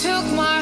took my